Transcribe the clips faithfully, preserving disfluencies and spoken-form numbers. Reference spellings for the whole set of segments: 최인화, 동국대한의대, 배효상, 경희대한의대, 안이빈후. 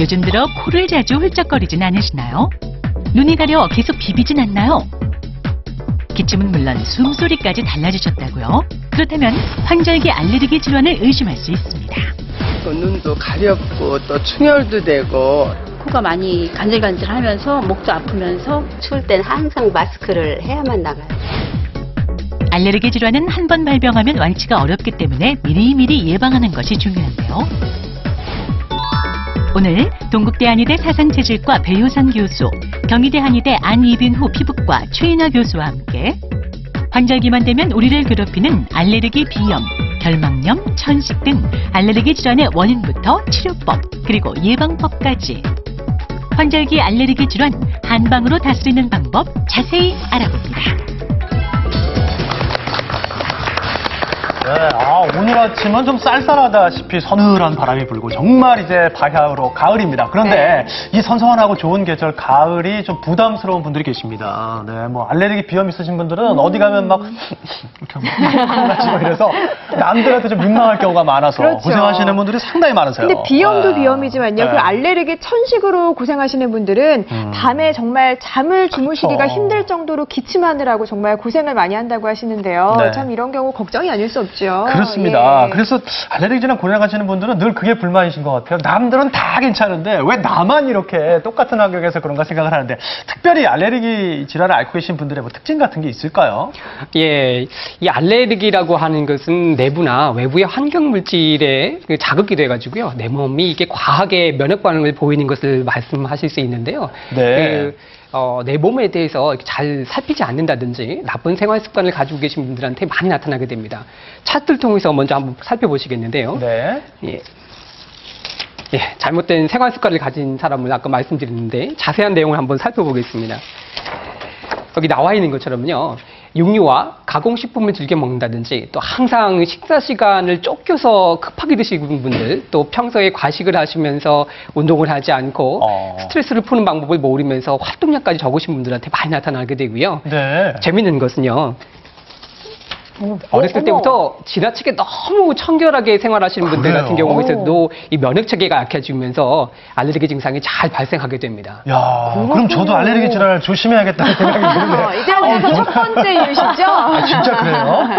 요즘 들어 코를 자주 훌쩍거리진 않으시나요? 눈이 가려 계속 비비진 않나요? 기침은 물론 숨소리까지 달라지셨다고요? 그렇다면 환절기 알레르기 질환을 의심할 수 있습니다. 또 눈도 가렵고 또 충혈도 되고 코가 많이 간질간질하면서 목도 아프면서 추울 땐 항상 마스크를 해야만 나가요. 알레르기 질환은 한 번 발병하면 완치가 어렵기 때문에 미리미리 예방하는 것이 중요한데요. 오늘 동국대한의대 사상체질과 배효상 교수, 경희대한의대 안이빈후 피부과 최인화 교수와 함께 환절기만 되면 우리를 괴롭히는 알레르기 비염, 결막염, 천식 등 알레르기 질환의 원인부터 치료법, 그리고 예방법까지 환절기 알레르기 질환 한방으로 다스리는 방법 자세히 알아봅니다. 네, 아, 오늘 아침은 좀 쌀쌀하다시피 서늘한 바람이 불고 정말 이제 바야흐로 가을입니다. 그런데 네. 이 선선하고 좋은 계절 가을이 좀 부담스러운 분들이 계십니다. 네, 뭐 알레르기 비염 있으신 분들은 음. 어디 가면 막 이렇게 막 이래서 남들한테 좀 민망할 경우가 많아서 그렇죠. 고생하시는 분들이 상당히 많으세요. 근데 비염도 네. 비염이지만요. 네. 그 알레르기 천식으로 고생하시는 분들은 음. 밤에 정말 잠을 주무시기가 그렇죠. 힘들 정도로 기침하느라고 정말 고생을 많이 한다고 하시는데요. 네. 참 이런 경우 걱정이 아닐 수 없죠. 그렇습니다. 예. 그래서 알레르기 질환 고생하시는 분들은 늘 그게 불만이신 것 같아요. 남들은 다 괜찮은데 왜 나만 이렇게 똑같은 환경에서 그런가 생각을 하는데 특별히 알레르기 질환을 앓고 계신 분들의 뭐 특징 같은 게 있을까요? 예, 이 알레르기라고 하는 것은 내부나 외부의 환경 물질에 자극이 돼가지고요. 내 몸이 이게 과하게 면역 반응을 보이는 것을 말씀하실 수 있는데요. 네. 그, 어, 내 몸에 대해서 잘 살피지 않는다든지 나쁜 생활 습관을 가지고 계신 분들한테 많이 나타나게 됩니다. 차트를 통해서 먼저 한번 살펴보시겠는데요. 네. 예. 예, 잘못된 생활 습관을 가진 사람을 아까 말씀드렸는데 자세한 내용을 한번 살펴보겠습니다. 여기 나와 있는 것처럼요. 육류와 가공식품을 즐겨 먹는다든지 또 항상 식사 시간을 쫓겨서 급하게 드시는 분들 또 평소에 과식을 하시면서 운동을 하지 않고 어. 스트레스를 푸는 방법을 모르면서 활동량까지 적으신 분들한테 많이 나타나게 되고요. 네. 재밌는 것은요. 오, 어렸을 어머. 때부터 지나치게 너무 청결하게 생활하시는 분들 그래요? 같은 경우에서도 이 면역체계가 약해지면서 알레르기 증상이 잘 발생하게 됩니다. 야, 그렇군요. 그럼 저도 알레르기 질환을 조심해야겠다는 생각이 드는데. 이제 한국에서 첫 번째 이유시죠? 아, 진짜 그래요? 아,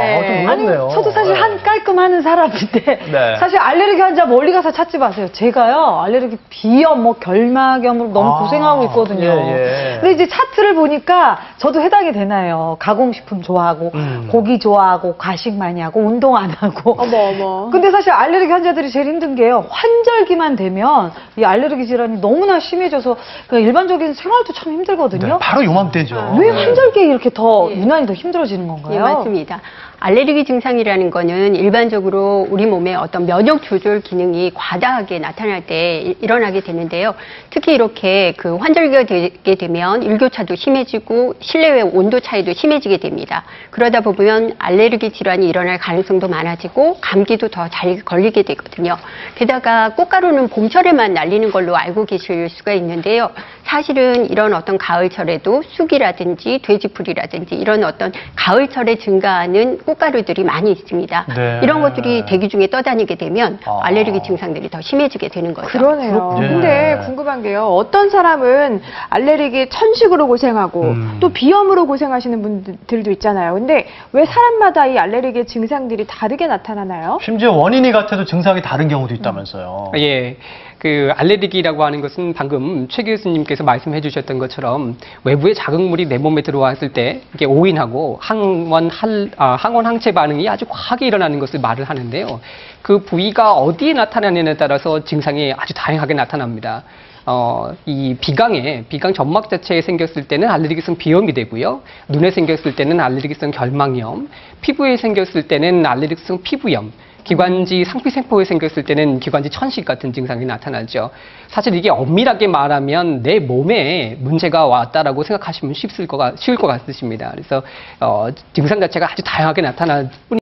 네. 아, 좀 어렵네요. 저도 사실 한 깔끔하는 사람인데 네. 사실 알레르기 환자 멀리 가서 찾지 마세요. 제가요 알레르기 비염, 뭐 결막염으로 너무 아, 고생하고 있거든요. 예, 예. 근데 이제 차트를 보니까 저도 해당이 되나요? 가공식품 좋아하고. 음. 고기 좋아하고 과식 많이 하고 운동 안 하고 어머 어머. 근데 사실 알레르기 환자들이 제일 힘든 게요. 환절기만 되면 이 알레르기 질환이 너무나 심해져서 일반적인 생활도 참 힘들거든요. 네, 바로 요맘때죠. 왜 환절기에 이렇게 더 유난히 더 힘들어지는 건가요? 네, 맞습니다. 알레르기 증상이라는 거는 일반적으로 우리 몸의 어떤 면역 조절 기능이 과다하게 나타날 때 일어나게 되는데요. 특히 이렇게 그 환절기가 되게 되면 일교차도 심해지고 실내외 온도 차이도 심해지게 됩니다. 그러다 보면 알레르기 질환이 일어날 가능성도 많아지고 감기도 더 잘 걸리게 되거든요. 게다가 꽃가루는 봄철에만 날리는 걸로 알고 계실 수가 있는데요. 사실은 이런 어떤 가을철에도 쑥이라든지 돼지풀이라든지 이런 어떤 가을철에 증가하는 꽃가루들이 많이 있습니다. 네. 이런 것들이 대기 중에 떠다니게 되면 아. 알레르기 증상들이 더 심해지게 되는 거죠. 그러네요. 네. 근데 궁금한 게요. 어떤 사람은 알레르기 천식으로 고생하고 음. 또 비염으로 고생하시는 분들도 있잖아요. 근데 왜 사람마다 이 알레르기의 증상들이 다르게 나타나나요? 심지어 원인이 같아도 증상이 다른 경우도 있다면서요. 음. 예. 그 알레르기라고 하는 것은 방금 최 교수님께서 말씀해 주셨던 것처럼 외부의 자극물이 내 몸에 들어왔을 때 이게 오인하고 항원, 할, 아, 항원 항체 반응이 아주 과하게 일어나는 것을 말을 하는데요. 그 부위가 어디에 나타나느냐에 따라서 증상이 아주 다양하게 나타납니다. 어, 이 비강에, 비강 점막 자체에 생겼을 때는 알레르기성 비염이 되고요. 눈에 생겼을 때는 알레르기성 결막염, 피부에 생겼을 때는 알레르기성 피부염, 기관지 상피세포에 생겼을 때는 기관지 천식 같은 증상이 나타나죠. 사실 이게 엄밀하게 말하면 내 몸에 문제가 왔다라고 생각하시면 쉽을 것, 쉬울 것 같으십니다. 그래서 어, 증상 자체가 아주 다양하게 나타날 뿐.